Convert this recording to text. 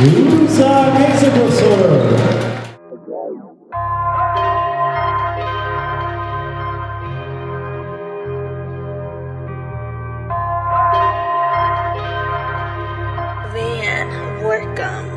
Luisa Geisenbusser. Van Workum.